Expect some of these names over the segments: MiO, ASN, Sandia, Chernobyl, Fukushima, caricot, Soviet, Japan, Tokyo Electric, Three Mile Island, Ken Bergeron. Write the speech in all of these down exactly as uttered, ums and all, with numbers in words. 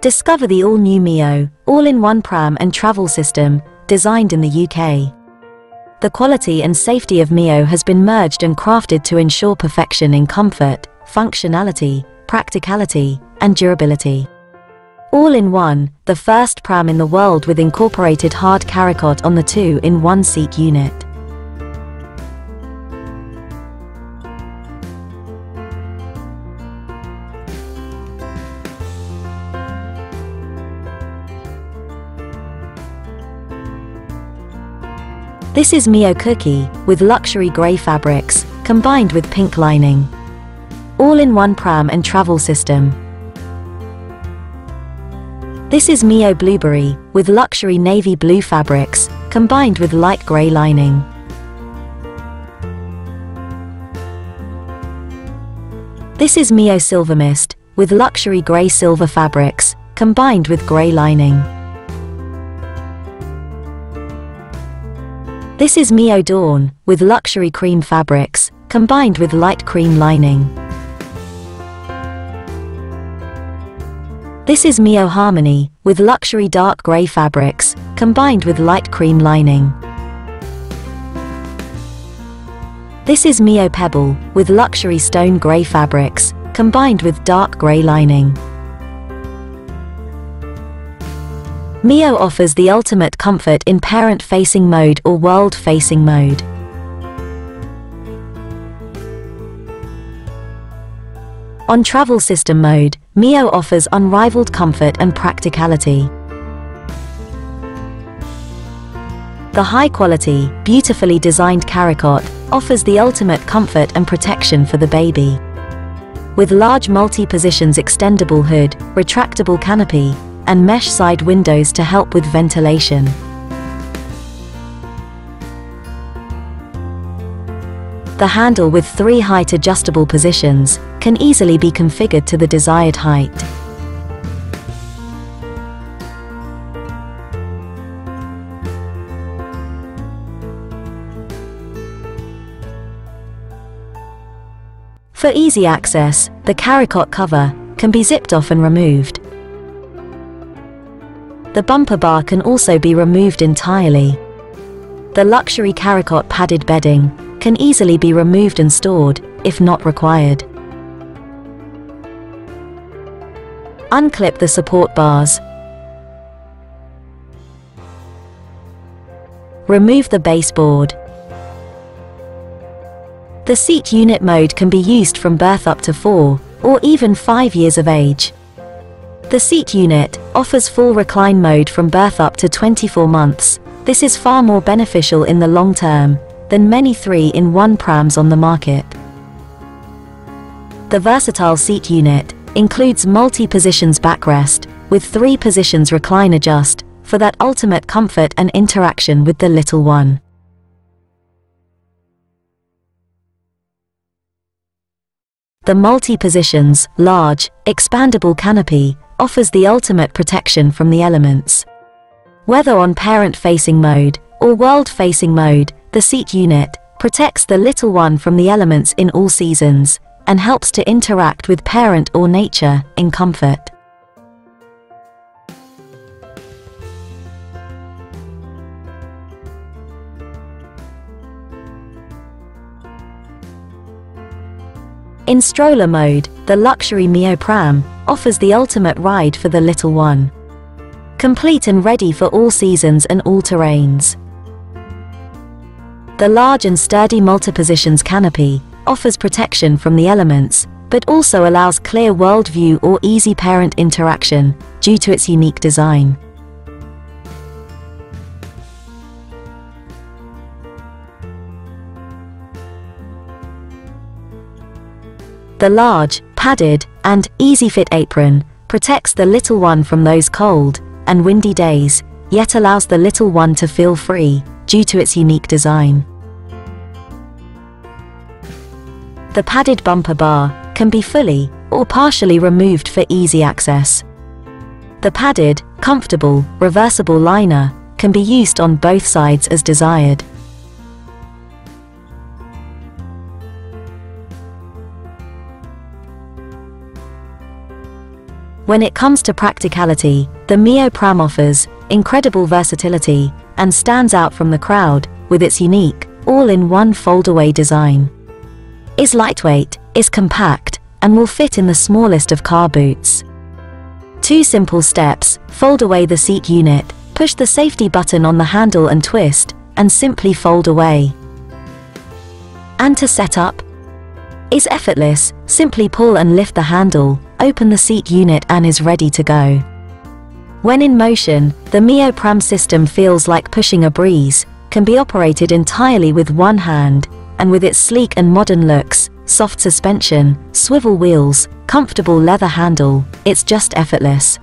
Discover the all-new MiO, all-in-one pram and travel system, designed in the U K. The quality and safety of MiO has been merged and crafted to ensure perfection in comfort, functionality, practicality, and durability. All-in-one, the first pram in the world with incorporated hard caricot on the two in one seat unit. This is MiO Cookie, with luxury grey fabrics, combined with pink lining. All-in-one pram and travel system. This is MiO Blueberry, with luxury navy blue fabrics, combined with light grey lining. This is MiO Silver Mist, with luxury grey silver fabrics, combined with grey lining. This is MiO Dawn, with luxury cream fabrics, combined with light cream lining. This is MiO Harmony, with luxury dark grey fabrics, combined with light cream lining. This is MiO Pebble, with luxury stone grey fabrics, combined with dark grey lining. MiO offers the ultimate comfort in parent-facing mode or world-facing mode. On travel system mode, MiO offers unrivaled comfort and practicality. The high-quality, beautifully designed caricot offers the ultimate comfort and protection for the baby. With large multi-positions extendable hood, retractable canopy, and mesh side windows to help with ventilation. The handle with three height adjustable positions can easily be configured to the desired height. For easy access, the caricot cover can be zipped off and removed. The bumper bar can also be removed entirely. The luxury caricot padded bedding can easily be removed and stored, if not required. Unclip the support bars. Remove the baseboard. The seat unit mode can be used from birth up to four, or even five years of age. The seat unit offers full recline mode from birth up to twenty-four months. This is far more beneficial in the long term than many three in one prams on the market. The versatile seat unit includes multi-positions backrest, with three positions recline adjust, for that ultimate comfort and interaction with the little one. The multi-positions, large, expandable canopy offers the ultimate protection from the elements. Whether on parent-facing mode or world-facing mode, the seat unit protects the little one from the elements in all seasons, and helps to interact with parent or nature in comfort. In stroller mode, the luxury MiO pram offers the ultimate ride for the little one. Complete and ready for all seasons and all terrains. The large and sturdy multi-positions canopy offers protection from the elements, but also allows clear world view or easy parent interaction, due to its unique design. The large, padded, and easy-fit apron protects the little one from those cold and windy days, yet allows the little one to feel free, due to its unique design. The padded bumper bar can be fully or partially removed for easy access. The padded, comfortable, reversible liner can be used on both sides as desired. When it comes to practicality, the MiO pram offers incredible versatility and stands out from the crowd with its unique, all-in-one foldaway design. It's lightweight, is compact, and will fit in the smallest of car boots. Two simple steps: fold away the seat unit, push the safety button on the handle and twist, and simply fold away. And to set up, is effortless. Simply pull and lift the handle, open the seat unit and is ready to go. When in motion, the MiO pram system feels like pushing a breeze, can be operated entirely with one hand, and with its sleek and modern looks, soft suspension, swivel wheels, comfortable leather handle, it's just effortless.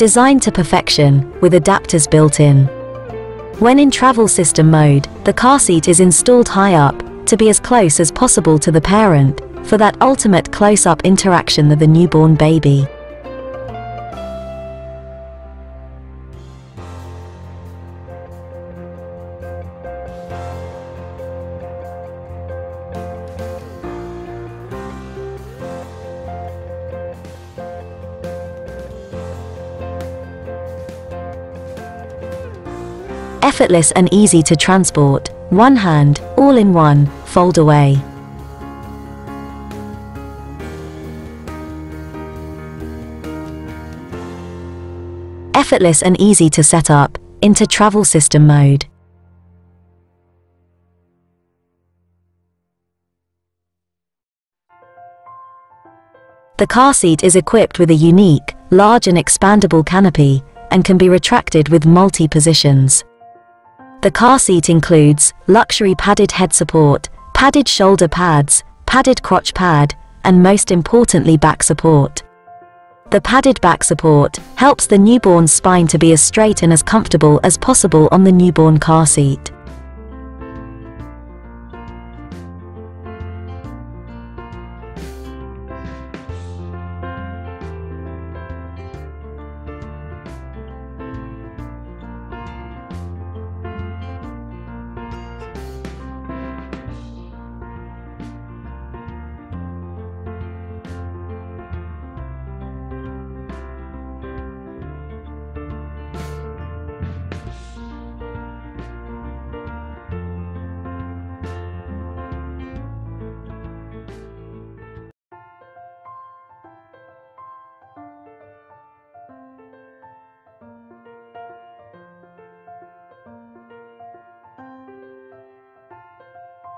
Designed to perfection, with adapters built in. When in travel system mode, the car seat is installed high up, to be as close as possible to the parent, for that ultimate close-up interaction with the newborn baby. Effortless and easy to transport, one hand, all in one, fold away. Effortless and easy to set up, into travel system mode. The car seat is equipped with a unique, large and expandable canopy, and can be retracted with multi-positions. The car seat includes luxury padded head support, padded shoulder pads, padded crotch pad, and most importantly back support. The padded back support helps the newborn's spine to be as straight and as comfortable as possible on the newborn car seat.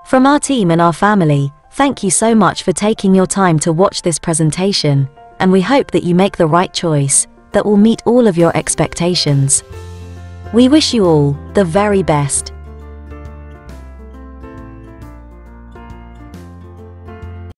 From our team and our family, thank you so much for taking your time to watch this presentation, and we hope that you make the right choice that will meet all of your expectations. We wish you all the very best.